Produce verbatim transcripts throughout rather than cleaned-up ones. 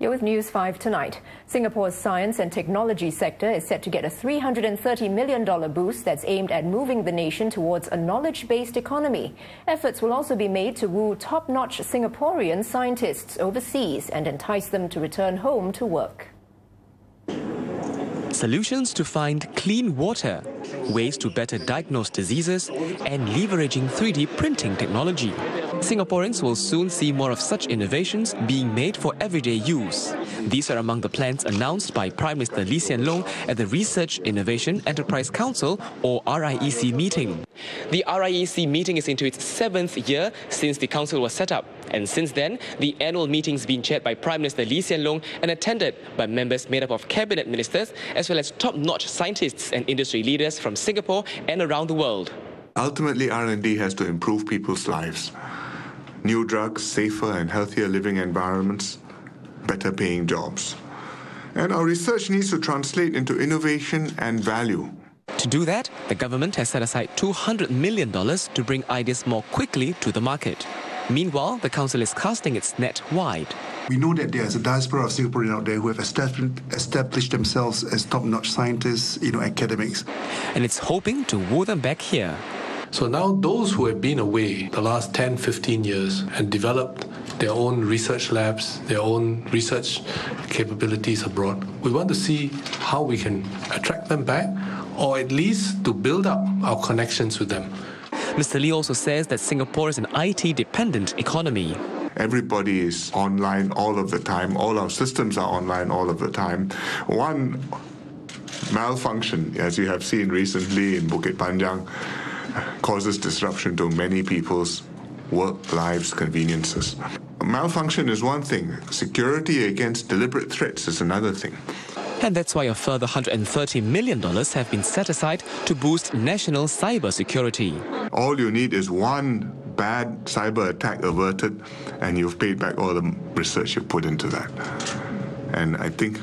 You're with News five tonight. Singapore's science and technology sector is set to get a three hundred thirty million dollars boost that's aimed at moving the nation towards a knowledge-based economy. Efforts will also be made to woo top-notch Singaporean scientists overseas and entice them to return home to work. Solutions to find clean water, ways to better diagnose diseases, and leveraging three D printing technology. Singaporeans will soon see more of such innovations being made for everyday use. These are among the plans announced by Prime Minister Lee Hsien Loong at the Research Innovation Enterprise Council, or R I E C meeting. The R I E C meeting is into its seventh year since the council was set up. And since then, the annual meeting's been chaired by Prime Minister Lee Hsien Loong and attended by members made up of cabinet ministers as well as top-notch scientists and industry leaders from Singapore and around the world. Ultimately, R and D has to improve people's lives. New drugs, safer and healthier living environments, better paying jobs. And our research needs to translate into innovation and value. To do that, the government has set aside two hundred million dollars to bring ideas more quickly to the market. Meanwhile, the council is casting its net wide. We know that there's a diaspora of Singaporeans out there who have established themselves as top-notch scientists, you know, academics. And it's hoping to woo them back here. So now those who have been away the last ten, fifteen years and developed their own research labs, their own research capabilities abroad, we want to see how we can attract them back, or at least to build up our connections with them. Mister Lee also says that Singapore is an I T-dependent economy. Everybody is online all of the time. All our systems are online all of the time. One malfunction, as you have seen recently in Bukit Panjang, causes disruption to many people's work lives, conveniences. Malfunction is one thing. Security against deliberate threats is another thing. And that's why a further one hundred thirty million dollars have been set aside to boost national cyber security. All you need is one bad cyber attack averted, and you've paid back all the research you put into that. And I think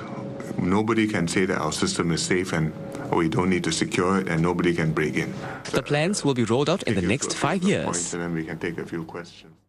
nobody can say that our system is safe and we don't need to secure it and nobody can break in. The plans will be rolled out in the next five years. And then we can take a few questions.